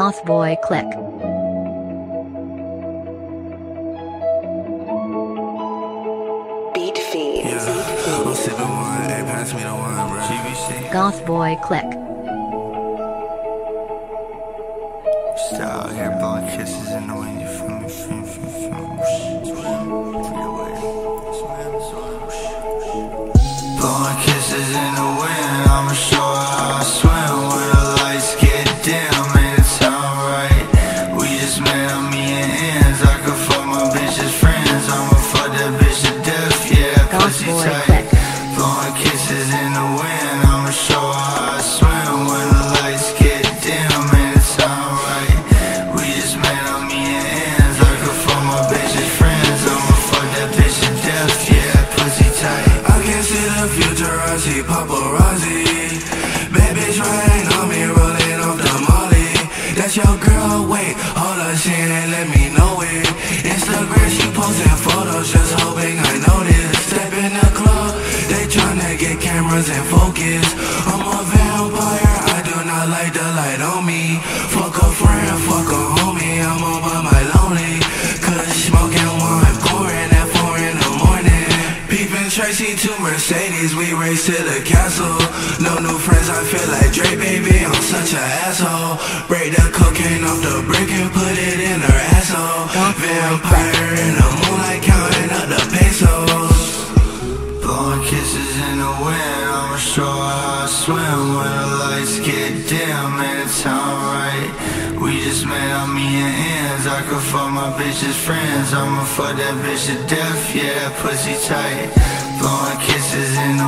goth boy clique. Beat feed. Yeah. I'm sipping one. Hey, pass me the wine, bro. Goth boy clique. Style here, blowing kisses in the wind. You feel me? Blowing kisses in the wind. I'm sure I swim when the lights get dim. And it's alright. We just met on me and ends. I could fuck my bitch's friends. I'ma fuck that bitch to death. Yeah, pussy tight. Blowing kisses in the wind. I'm sure I swim when the lights get dim. And it's alright. We just met on me and ends. I could fuck my bitch's friends. I'ma fuck that bitch to death. Yeah, pussy tight. I can see the future. I see paparazzi. Trying on me, rolling off the molly. That's your girl, wait, hold up, she ain't let me know it. Instagram, she posting photos, just hoping I notice. Step in the club, they tryna get cameras in focus. I'm a vampire, I do not like the light on me. Fuck a friend, fuck a homie, I'm all by my lonely. Cause smoking wine, pouring at 4 in the morning. Peeping Tracy to Mercedes, we race to the castle. No new friends, I feel like Dre, baby, I'm such an asshole. Break the cocaine off the brick and put it in her asshole. Vampire in the moonlight, counting up the pesos. Blowing kisses in the wind, I'm sure I swim. When the lights get dim, and it's alright. We just met on me and ends. I could fuck my bitch's friends. I'ma fuck that bitch to death, yeah, pussy tight. Blowing kisses in the